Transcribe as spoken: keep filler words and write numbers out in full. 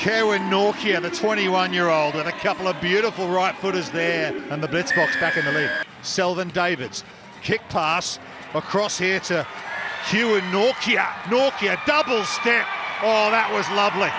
Quewin Nortje, the twenty-one-year-old, with a couple of beautiful right-footers there, and the Blitzbok's back in the lead. Selvin Davids, kick pass across here to Quewin Nortje. Nortje, double step. Oh, that was lovely.